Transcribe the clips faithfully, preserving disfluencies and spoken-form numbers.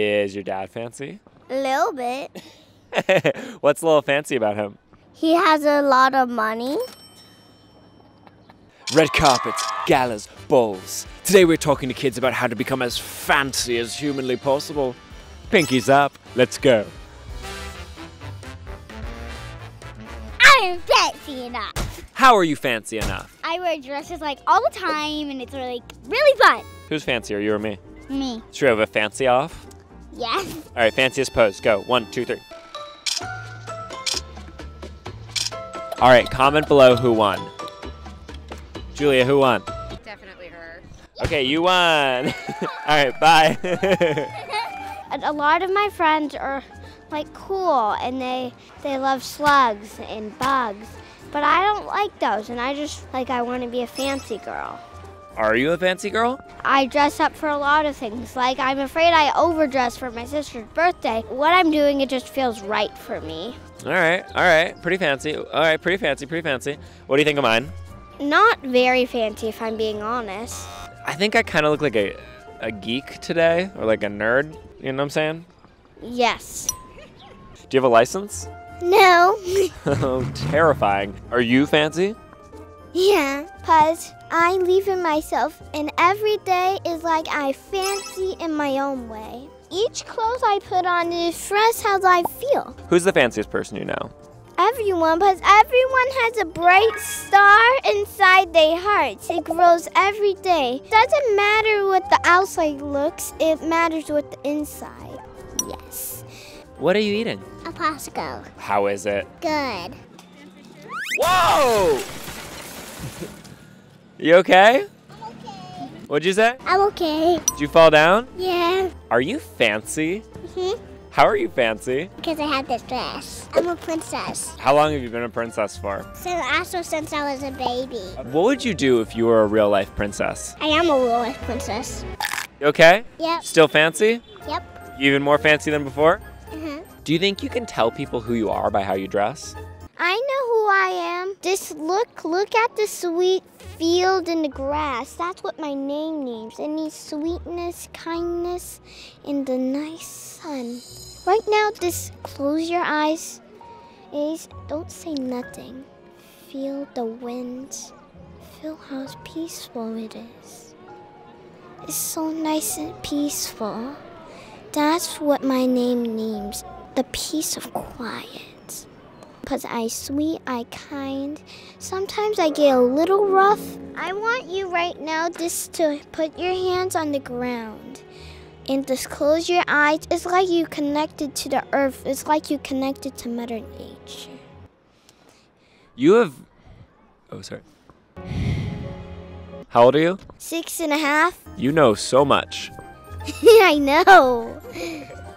Is your dad fancy? A little bit. What's a little fancy about him? He has a lot of money. Red carpets, galas, balls. Today we're talking to kids about how to become as fancy as humanly possible. Pinkies up, let's go. I'm fancy enough. How are you fancy enough? I wear dresses like all the time and it's like really fun. Who's fancier, you or me? Me. Should we have a fancy off? Yes. All right, fanciest pose, go. One, two, three. All right, comment below who won. Julia, who won? Definitely her. Okay, you won. All right, bye. A lot of my friends are like cool and they they love slugs and bugs, but I don't like those and I just like I want to be a fancy girl. Are you a fancy girl? I dress up for a lot of things. Like I'm afraid I overdress for my sister's birthday. What I'm doing, it just feels right for me. All right, all right, pretty fancy. All right, pretty fancy, pretty fancy. What do you think of mine? Not very fancy, if I'm being honest. I think I kind of look like a, a geek today, or like a nerd, you know what I'm saying? Yes. Do you have a license? No. Oh, terrifying. Are you fancy? Yeah, because I believe in myself, and every day is like I fancy in my own way. Each clothes I put on is fresh how I feel. Who's the fanciest person you know? Everyone, because everyone has a bright star inside their hearts. It grows every day. It doesn't matter what the outside looks, it matters what the inside. Yes. What are you eating? A Costco. How is it? Good. Whoa! You okay? I'm okay. What'd you say? I'm okay. Did you fall down? Yeah. Are you fancy? Mm-hmm. How are you fancy? Because I have this dress. I'm a princess. How long have you been a princess for? So also since I was a baby. What would you do if you were a real life princess? I am a real life princess. You okay? Yep. Still fancy? Yep. Even more fancy than before? Mm-hmm. Do you think you can tell people who you are by how you dress? I know who I am. Just look, look at the sweet field in the grass. That's what my name means. It means sweetness, kindness, and the nice sun. Right now, just close your eyes. Don't say nothing. Feel the wind. Feel how peaceful it is. It's so nice and peaceful. That's what my name means. The peace of quiet. Because I sweet, I kind. Sometimes I get a little rough. I want you right now just to put your hands on the ground. And just close your eyes. It's like you connected to the earth. It's like you connected to Mother Nature. You have... Oh, sorry. How old are you? Six and a half. You know so much. I know.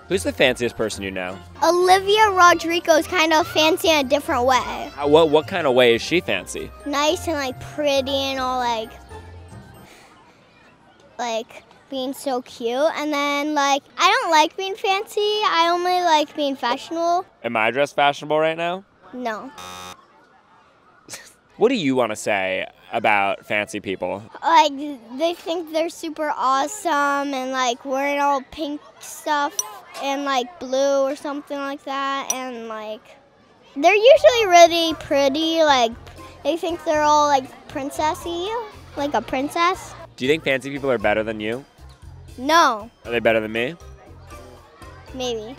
Who's the fanciest person you know? Olivia Rodrigo is kind of fancy in a different way. How, what, what kind of way is she fancy? Nice and like pretty and all like... Like... being so cute, and then like I don't like being fancy. I only like being fashionable. Am I dressed fashionable right now? No. What do you want to say about fancy people? Like they think they're super awesome and like wearing all pink stuff and like blue or something like that, and like they're usually really pretty. Like they think they're all like princessy, like a princess. Do you think fancy people are better than you? No. Are they better than me? Maybe.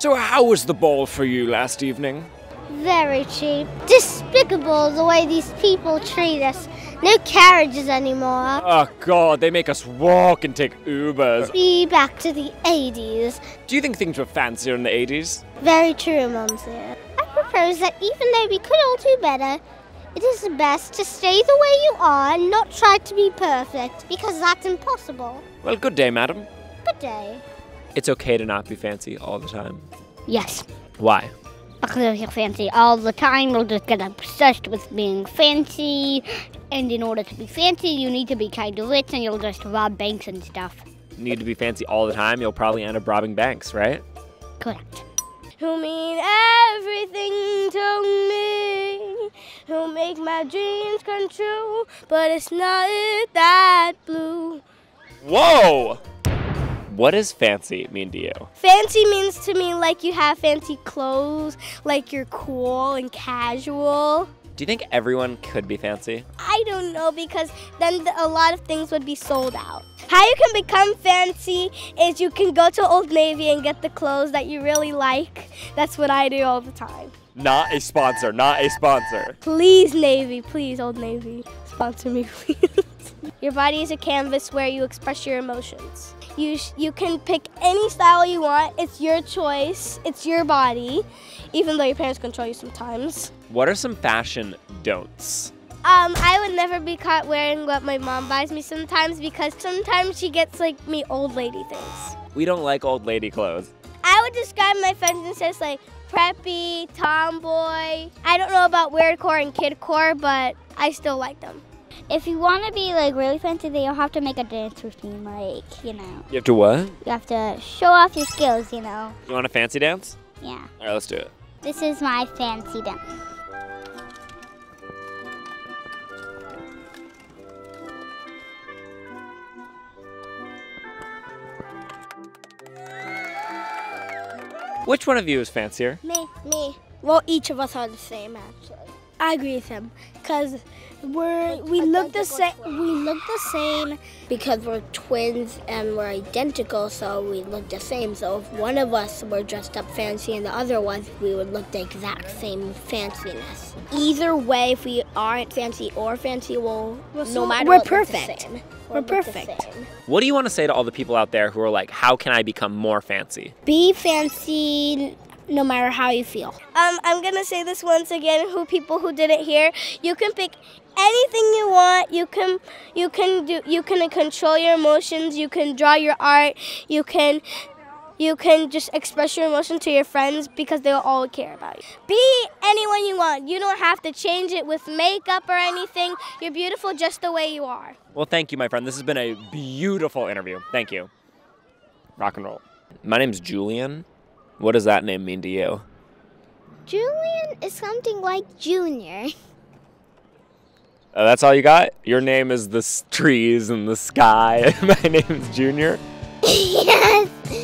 So how was the ball for you last evening? Very cheap. Despicable the way these people treat us. No carriages anymore. Oh God, they make us walk and take Ubers. Be back to the eighties. Do you think things were fancier in the eighties? Very true, Mum dear. I propose that even though we could all do better, it is best to stay the way you are and not try to be perfect, because that's impossible. Well, good day, madam. Good day. It's okay to not be fancy all the time. Yes. Why? Because if you're fancy all the time, you'll just get obsessed with being fancy. And in order to be fancy, you need to be kind of rich and you'll just rob banks and stuff. You need to be fancy all the time, you'll probably end up robbing banks, right? Correct. Who mean everything to me, who make my dreams come true, but it's not that blue. Whoa! What does fancy mean to you? Fancy means to me like you have fancy clothes, like you're cool and casual. Do you think everyone could be fancy? I don't know, because then a lot of things would be sold out. How you can become fancy is you can go to Old Navy and get the clothes that you really like. That's what I do all the time. Not a sponsor, not a sponsor. Please, Navy, please, Old Navy, sponsor me, please. Your body is a canvas where you express your emotions. You, sh you can pick any style you want. It's your choice. It's your body, even though your parents control you sometimes. What are some fashion don'ts? Um, I would never be caught wearing what my mom buys me sometimes, because sometimes she gets like me old lady things. We don't like old lady clothes. I would describe my friends as like preppy, tomboy. I don't know about weirdcore and kidcore, but I still like them. If you want to be like really fancy, then you'll have to make a dance routine, like, you know. You have to what? You have to show off your skills, you know. You want a fancy dance? Yeah. All right, let's do it. This is my fancy dance. Which one of you is fancier? Me. Me. Well, each of us are the same, actually. I agree with him, cause we're we look the same. We look the same because we're twins and we're identical, so we look the same. So if one of us were dressed up fancy and the other one, we would look the exact same fanciness. Either way, if we aren't fancy or fancy, well, well so no matter we're what, perfect. We're, we're perfect. Same. What do you want to say to all the people out there who are like, "How can I become more fancy?" Be fancy. No matter how you feel. Um, I'm gonna say this once again, who people who didn't hear, you can pick anything you want. You can you can do you can control your emotions, you can draw your art, you can you can just express your emotion to your friends because they'll all care about you. Be anyone you want. You don't have to change it with makeup or anything. You're beautiful just the way you are. Well, thank you, my friend. This has been a beautiful interview. Thank you. Rock and roll. My name's Julian. What does that name mean to you? Julian is something like Junior. Uh, that's all you got? Your name is the trees and the sky. My name is Junior? Yes.